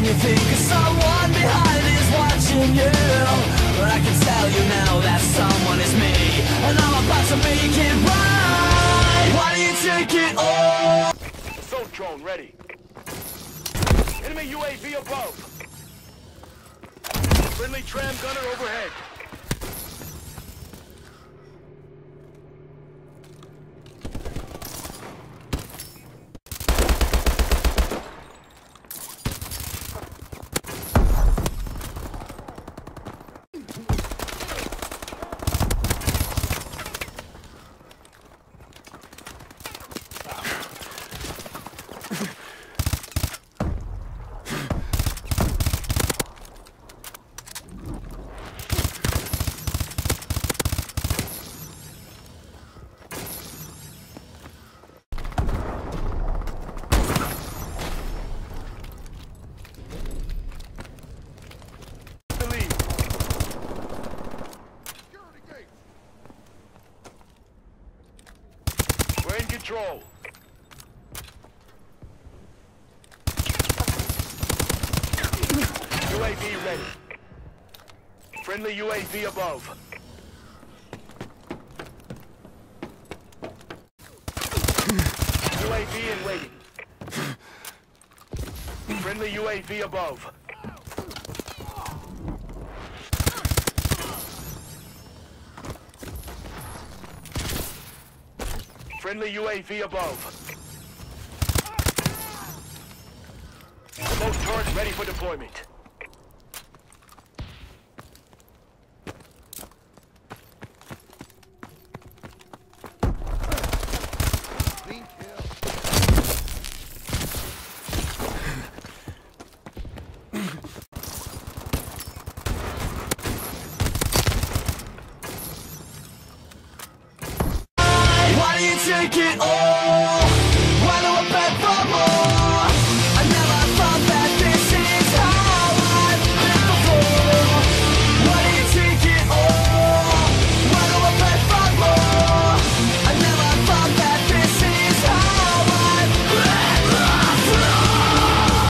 when you think of someone behind is watching you. But I can tell you now that someone is me, and I'm about to make it right. Why do you take it all? Assault drone ready. Enemy UAV above. Friendly tram gunner overhead. Control. UAV ready. Friendly UAV above. UAV in waiting. Friendly UAV above. Friendly UAV above. Smoke turrets ready for deployment. Take it all.